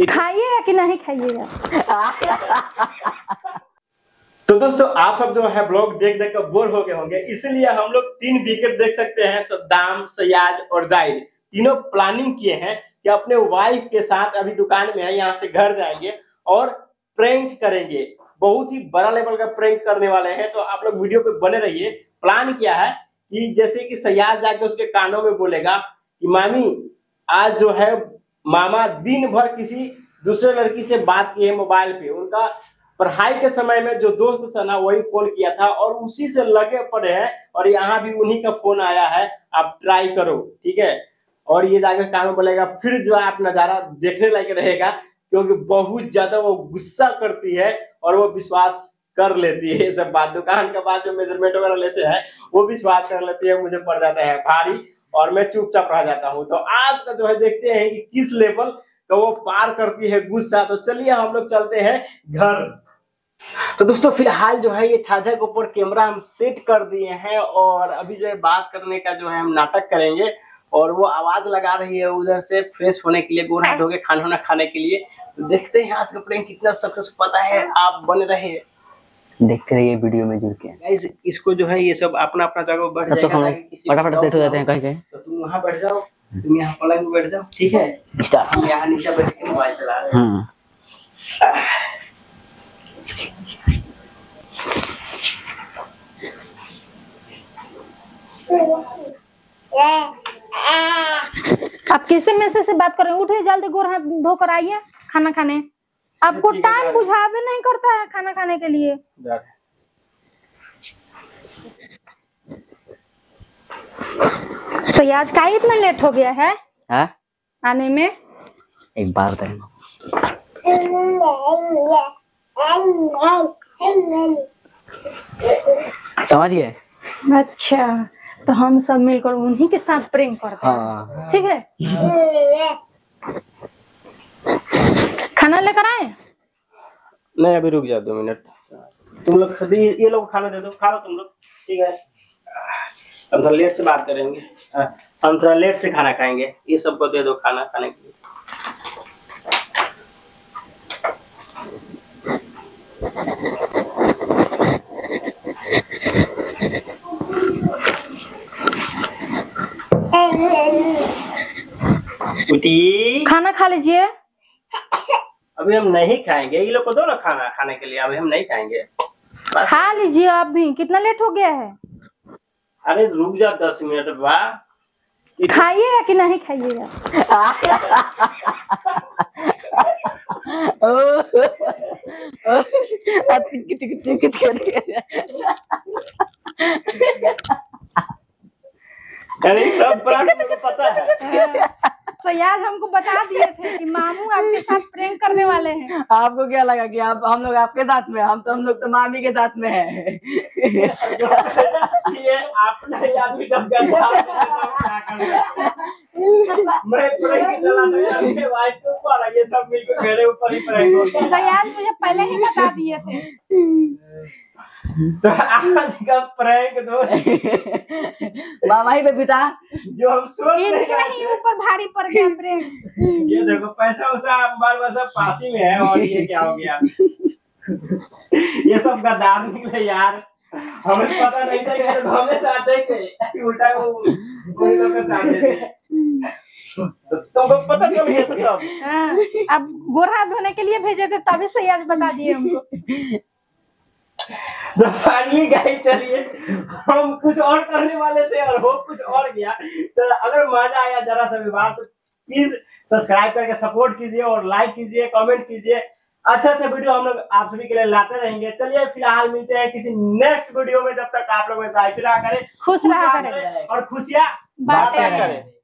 खाइएगा कि नहीं खाइएगा। तो दोस्तों आप सब जो है ब्लॉग देख देख कर बोर हो गए होंगे, इसलिए हम लोग 3 विकेट देख सकते हैं सद्दाम, सयाज और जाहिद तीनों प्लानिंग किए हैं कि अपने वाइफ के साथ अभी दुकान में है, यहाँ से घर जाएंगे और प्रैंक करेंगे। बहुत ही बड़ा लेवल का प्रैंक करने वाले हैं, तो आप लोग वीडियो पे बने रहिए। प्लान क्या है कि जैसे कि सयाज जाके उसके कानों में बोलेगा कि मामी आज जो है मामा दिन भर किसी दूसरे लड़की से बात किए मोबाइल पे, उनका पढ़ाई के समय में जो दोस्त था ना वही फोन किया था और उसी से लगे पड़े हैं और यहाँ भी उन्हीं का फोन आया है, आप ट्राई करो ठीक है। और ये जाकर कान में बोलेगा, फिर जो आप नजारा देखने लायक रहेगा क्योंकि बहुत ज्यादा वो गुस्सा करती है और वो विश्वास कर लेती है। ये सब बात दुकान का बात जो मेजरमेंट वगैरह लेते हैं वो विश्वास कर लेती है, मुझे पड़ जाता है भारी और मैं चुपचाप रह जाता हूँ। तो आज का जो है देखते हैं कि किस लेवल का वो पार करती है गुस्सा। तो चलिए हम लोग चलते हैं घर। तो दोस्तों फिलहाल जो है ये छाजा के ऊपर कैमरा हम सेट कर दिए हैं और अभी जो है बात करने का जो है हम नाटक करेंगे और वो आवाज लगा रही है उधर से फ्रेश होने के लिए, गोर हाथ धो के खाना खाने के लिए। देखते हैं आज का प्रैंक कितना सक्सेस पता है, आप बने रहे देखते रहिए वीडियो में जुड़ के। इसको जो है ये सब अपना अपना जगह बैठ जाएगा, फटाफट सेट हो जाते हैं कहीं कहीं। तो तुम वहाँ बैठ जाओ, तुम यहाँ पलंग पे बैठ जाओ ठीक है, यहाँ नीचे बैठ के मोबाइल चला रहे हैं। आप कैसे मैसेज से बात कर रहे हैं, उठे जल्दी गोर हाथ धोकर आइए खाना खाने। आपको टाइम बुझावे नहीं करता है खाना खाने के लिए। तो आज का इतना लेट हो गया है आने में। एक बार समझ गए। अच्छा तो हम सब मिलकर उन्हीं के साथ प्रैंक करते हैं ठीक है। खाना लेकर आए नहीं, अभी रुक जाओ 2 मिनट। तुम लोग खुद ही ये लोग खाना दे दो, खा लो तुम लोग ठीक है। हम थोड़ा लेट से बात करेंगे, हम थोड़ा लेट से खाना खाएंगे। ये सबको दे दो खाना खाने के लिए। खाना खा लीजिए। अभी हम नहीं खाएंगे, ये लोग को दो ना खाना खाने के लिए, अभी हम नहीं खाएंगे। खा लीजिए आप भी, कितना लेट हो गया है। अरे रुक जा 10 मिनट बाद खाइएगा कि नहीं खाइएगा। अरे सब को पता है, तो यार हमको बता दिए थे कि मामू आपके साथ प्रैंक करने वाले हैं। आपको क्या लगा कि आप हम लोग आपके साथ में, हम लोग तो मामी के साथ में है। ये आपने याद भी कब गया मैं चला वाइफ के ऊपर, ये सब मिलकर मेरे ऊपर ही प्रैंक होता है। यार मुझे पहले ही बता दिए थे। तो आज का प्रैंक दो मामा ही बेबिता जो हम सोच नहीं ऊपर भारी पड़ गया प्रैंक। ये देखो पैसा उसा बार पास ही में है और ये क्या हो गया। ये सब गद्दार निकले यार, हमें पता नहीं था कि हमेशा देखे उल्टा को। तुमको पता चल गया तो सब अब गोरा धोने के लिए भेजे थे तभी से आज बता दिए हमको। तो फाइनली गाइस चलिए हम कुछ और करने वाले थे और वो कुछ और गया। तो अगर मजा आया जरा सा भी बात तो प्लीज सब्सक्राइब करके सपोर्ट कीजिए और लाइक कीजिए, कमेंट कीजिए। अच्छा वीडियो हम लोग आप सभी के लिए लाते रहेंगे। चलिए फिलहाल मिलते हैं किसी नेक्स्ट वीडियो में, जब तक आप लोग ऐसा ही रहा करें, खुश रहा करें और खुशियां बांटा करें।